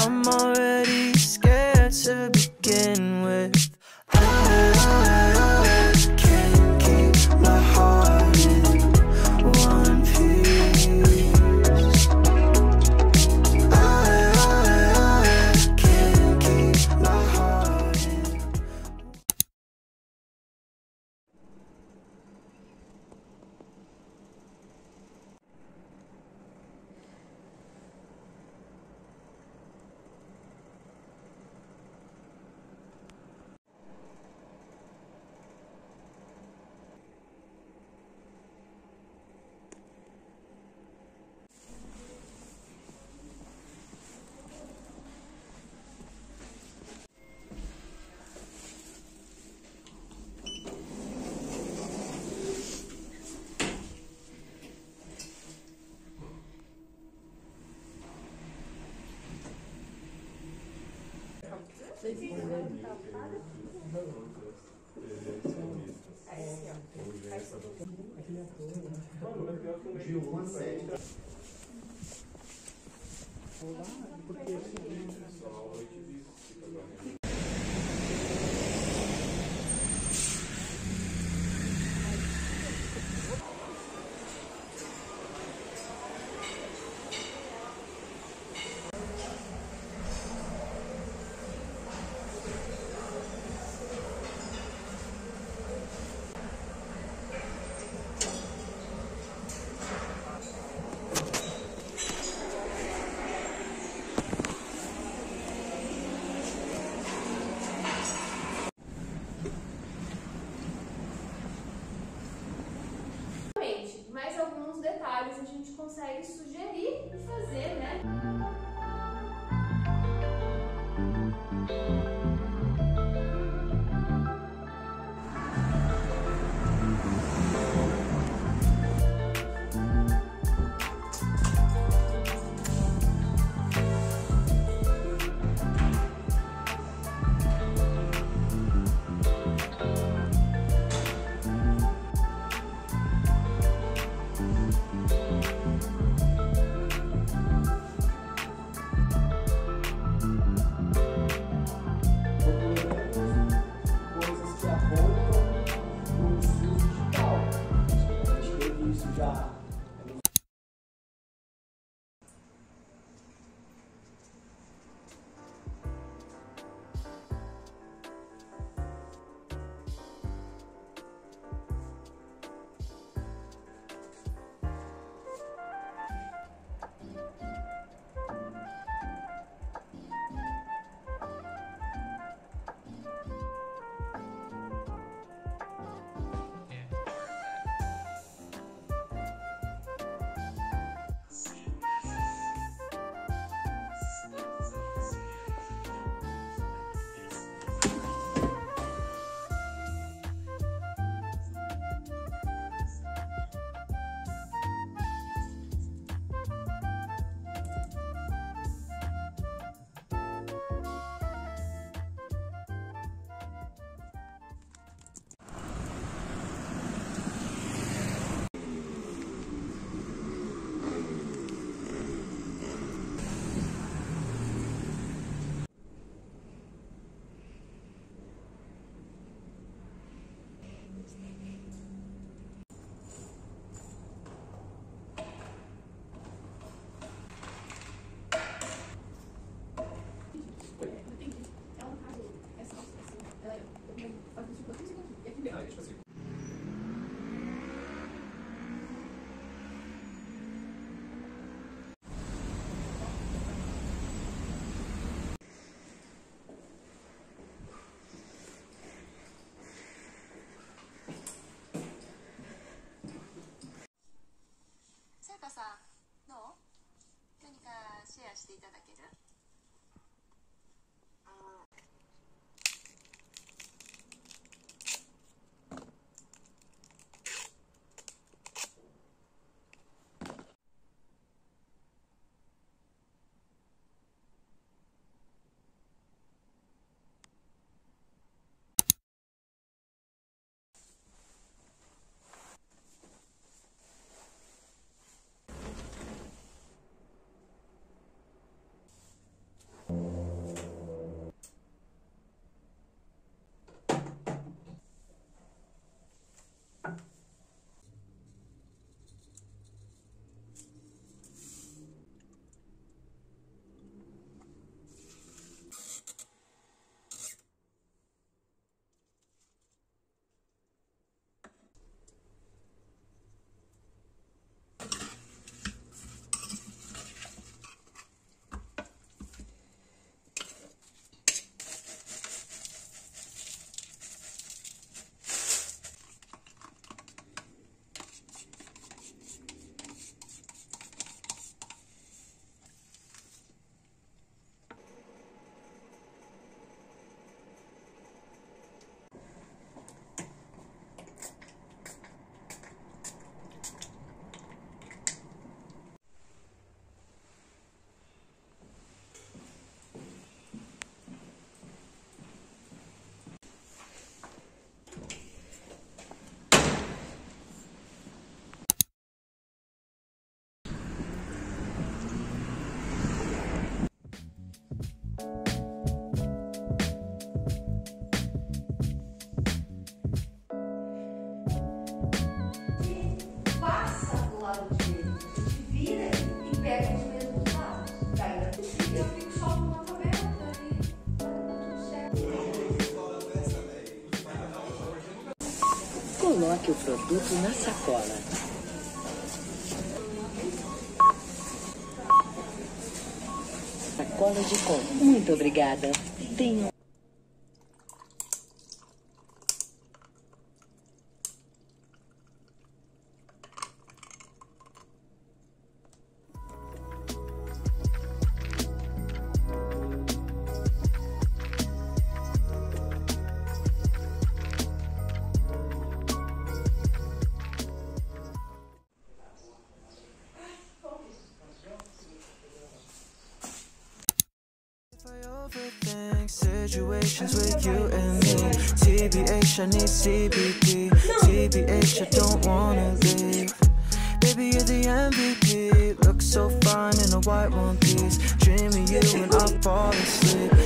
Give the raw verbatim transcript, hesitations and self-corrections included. I'm already scared to begin with. I, I, I can't keep my heart in one piece. I, I, I can't keep my heart in. Olá, Coloque o produto na sacola. Sacola de compra. Muito obrigada. Tenha... Situations with you and me. T B H, I need C B D. T B H, I don't wanna leave. Baby, you're the M V P. Look so fine in a white one piece. Dreaming you and I fall asleep.